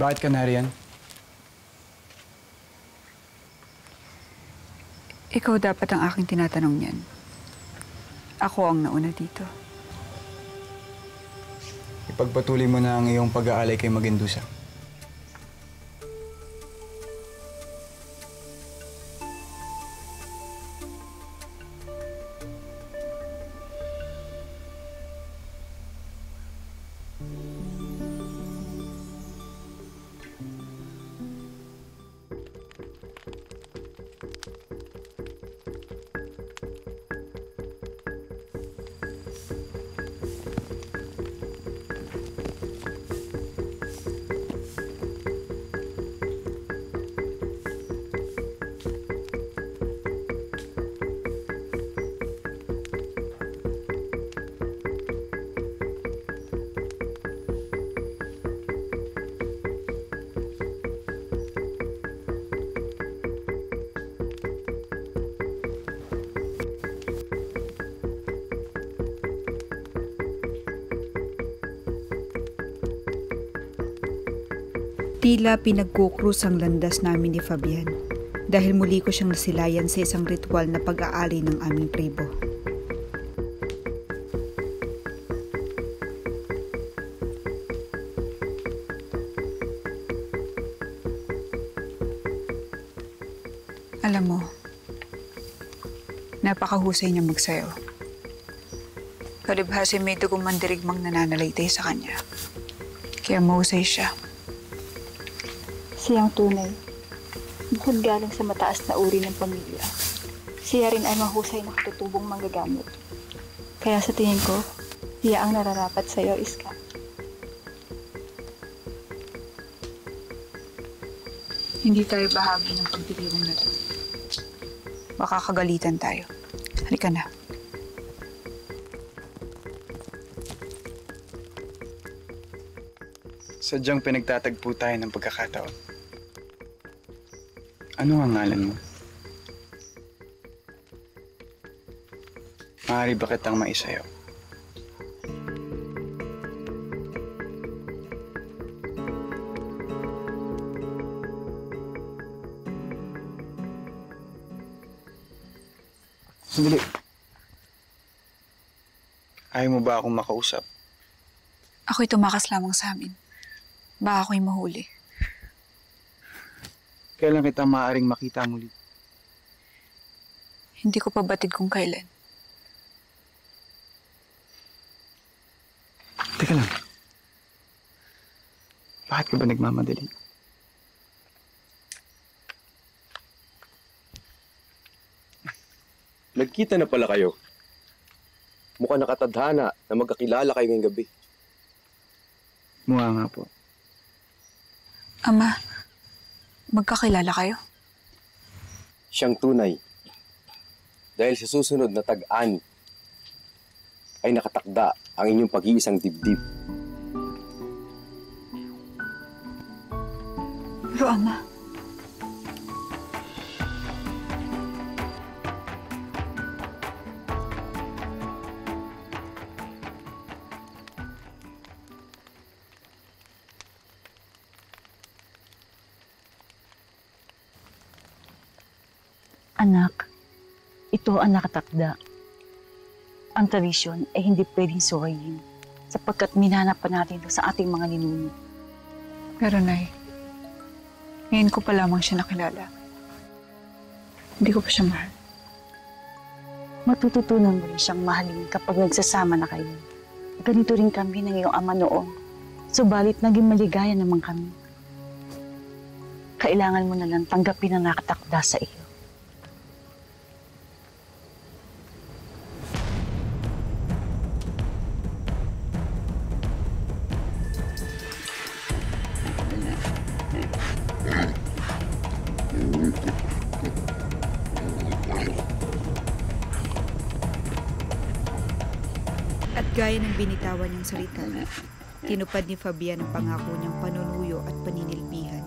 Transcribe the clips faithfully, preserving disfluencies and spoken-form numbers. Bright Canarian. Ikaw dapat ang aking tinatanong niyan. Ako ang nauna dito. Ipagpatuloy mo na ang iyong pag-aalay kay Magindusa. Tila pinagkukrus ang landas namin ni Fabian dahil muli ko siyang nasilayan sa isang ritual na pag-aali ng aming tribo. Alam mo, napakahusay niya magsayo. Kalibhasi may dugong mandirigmang nananalaytay sa kanya. Kaya mahusay siya. Siyang tunay, bukod galing sa mataas na uri ng pamilya, siya rin ay mahusay na katutubong manggagamot. Kaya sa tingin ko, siya ang nararapat sa iyo, Iska. Hindi tayo bahagi ng pagdiriwang na ito. Makakagalitan tayo. Halika na. Sadyang pinagtatagpo tayo ng pagkakataon. Ano ang ngalan mo? Maaari ba kitang maisayaw? Sandali. Ayaw mo ba akong makausap? Ako'y tumakas lamang sa amin. Baka ako'y mahuli. Kailan kita maaaring makita muli? Hindi ko pa batid kung kailan. Teka lang. Bakit ka ba nagmamadali? Nagkita na pala kayo. Mukha nakatadhana na magkakilala kayo ngayong gabi. Mukha nga po. Ama... Magkakilala kayo? Siyang tunay. Dahil sa susunod na tag-ani ay nakatakda ang inyong pag-iisang dibdib. Pero Ama, anak, ito ang nakatakda. Ang tradisyon ay hindi pwedeng suwayin sapagkat minanap pa natin ito sa ating mga ninuno. Pero Nay, ngayon ko pa lamang siya nakilala. Hindi ko pa siya mahal. Matututunan mo rin siyang mahalin kapag nagsasama na kayo. Ganito rin kami ng iyong ama noong, subalit naging maligaya naman kami. Kailangan mo na lang tanggapin ang nakatakda sa iyo. Gaya ng binitawan niyang salita, tinupad ni Fabian ang pangako niyang panunuyo at paninilbihan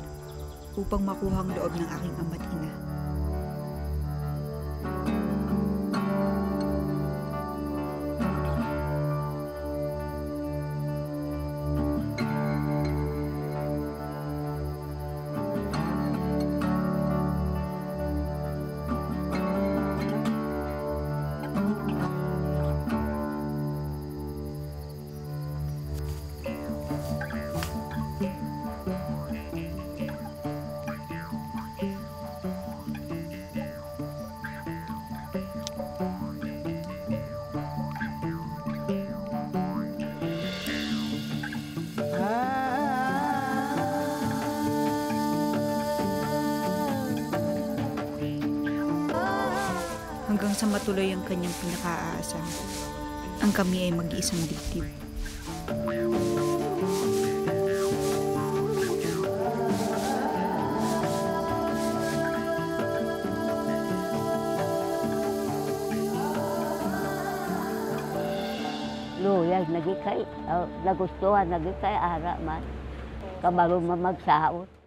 upang makuha ang loob ng aking ama't ina. hanggang sa matuloy ang kanyang pinakaasang, ang kami ay mag-iisang dibdib. Loyal naging kay, uh, nagustuhan naging kay araman, kabarong mamagsaon.